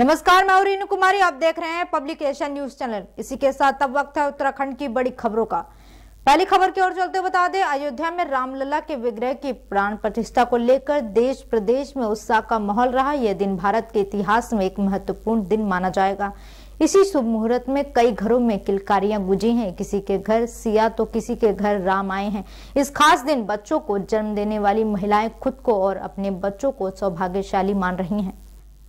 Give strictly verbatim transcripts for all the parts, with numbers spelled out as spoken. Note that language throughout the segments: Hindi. नमस्कार, मैं रेनू कुमारी, आप देख रहे हैं पब्लिक एशिया न्यूज चैनल। इसी के साथ अब वक्त है उत्तराखण्ड की बड़ी खबरों का। पहली खबर की ओर चलते बता दें, अयोध्या में रामलला के विग्रह की प्राण प्रतिष्ठा को लेकर देश प्रदेश में उत्साह का माहौल रहा। यह दिन भारत के इतिहास में एक महत्वपूर्ण दिन माना जाएगा। इसी शुभ मुहूर्त में कई घरों में किलकारियां गुंजी हैं। किसी के घर सिया तो किसी के घर राम आए हैं। इस खास दिन बच्चों को जन्म देने वाली महिलाएं खुद को और अपने बच्चों को सौभाग्यशाली मान रही हैं।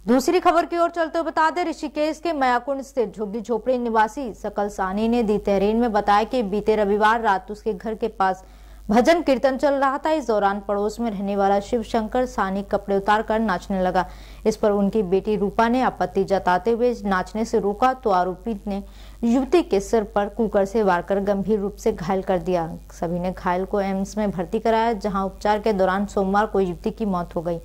दूसरी खबर की ओर चलते हुए बता दें, ऋषिकेश के मयाकुंड स्थित झुग्गी झोपड़ी निवासी सकल सानी ने दी नेहरीन में बताया कि बीते रविवार रात उसके घर के पास भजन कीर्तन चल रहा था। इस दौरान पड़ोस में रहने वाला शिव शंकर सानी कपड़े उतारकर नाचने लगा। इस पर उनकी बेटी रूपा ने आपत्ति जताते हुए नाचने से रोका तो आरोपी ने युवती के सिर पर कुकर से वार कर गंभीर रूप से घायल कर दिया। सभी ने घायल को एम्स में भर्ती कराया, जहाँ उपचार के दौरान सोमवार को युवती की मौत हो गई।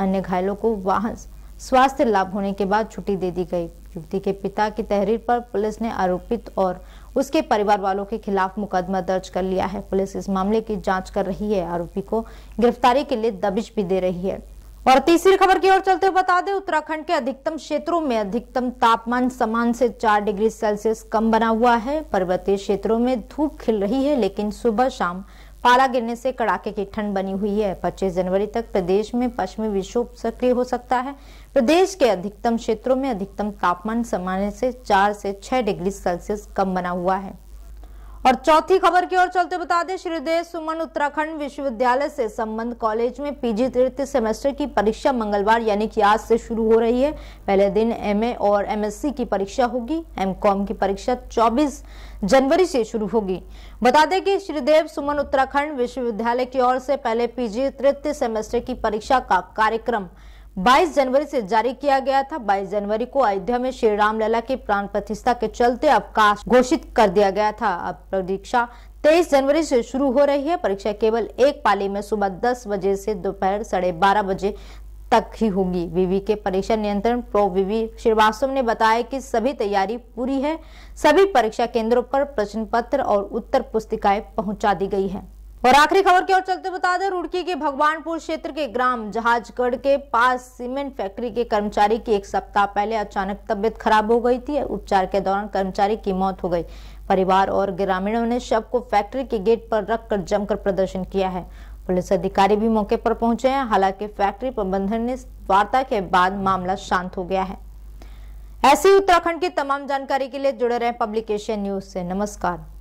अन्य घायलों को वाहन स्वास्थ्य लाभ होने के बाद छुट्टी दे दी गई। युवती के पिता की तहरीर पर पुलिस ने आरोपित और उसके परिवार वालों के खिलाफ मुकदमा दर्ज कर लिया है। पुलिस इस मामले की जांच कर रही है, आरोपी को गिरफ्तारी के लिए दबिश भी दे रही है। और तीसरी खबर की ओर चलते हुए बता दें, उत्तराखंड के अधिकतम क्षेत्रों में अधिकतम तापमान सामान्य से चार डिग्री सेल्सियस कम बना हुआ है। पर्वतीय क्षेत्रों में धूप खिल रही है, लेकिन सुबह शाम पाला गिरने से कड़ाके की ठंड बनी हुई है। पच्चीस जनवरी तक प्रदेश में पश्चिमी विक्षोभ सक्रिय हो सकता है। प्रदेश के अधिकतम क्षेत्रों में अधिकतम तापमान सामान्य से चार से छह डिग्री सेल्सियस कम बना हुआ है। और चौथी खबर की ओर चलते बता दें, श्रीदेव सुमन उत्तराखंड विश्वविद्यालय से संबद्ध कॉलेज में पीजी तृतीय सेमेस्टर की परीक्षा मंगलवार यानी कि आज से शुरू हो रही है। पहले दिन एमए और एमएससी की परीक्षा होगी। एमकॉम की परीक्षा चौबीस जनवरी से शुरू होगी। बता दें कि श्रीदेव सुमन उत्तराखंड विश्वविद्यालय की ओर से पहले पीजी तृतीय सेमेस्टर की परीक्षा का कार्यक्रम बाईस जनवरी से जारी किया गया था। बाईस जनवरी को अयोध्या में श्री रामलला के प्राण प्रतिष्ठा के चलते अवकाश घोषित कर दिया गया था। अब परीक्षा तेईस जनवरी से शुरू हो रही है। परीक्षा केवल एक पाली में सुबह दस बजे से दोपहर साढ़े बारह बजे तक ही होगी। विवि के परीक्षा नियंत्रण प्रो बीबी श्रीवास्तव ने बताया कि सभी तैयारी पूरी है। सभी परीक्षा केंद्रों पर प्रश्न पत्र और उत्तर पुस्तिकाएं पहुँचा दी गई है। और आखिरी खबर की ओर चलते बता दें, रुड़की के भगवानपुर क्षेत्र के ग्राम जहाजगढ़ के पास सीमेंट फैक्ट्री के कर्मचारी की एक सप्ताह पहले अचानक तबीयत खराब हो गई थी। उपचार के दौरान कर्मचारी की मौत हो गई। परिवार और ग्रामीणों ने शव को फैक्ट्री के गेट पर रखकर जमकर प्रदर्शन किया है। पुलिस अधिकारी भी मौके पर पहुंचे हैं। हालांकि फैक्ट्री प्रबंधन ने वार्ता के बाद मामला शांत हो गया है। ऐसे ही उत्तराखण्ड की तमाम जानकारी के लिए जुड़े रहे पब्लिक एशिया न्यूज से। नमस्कार।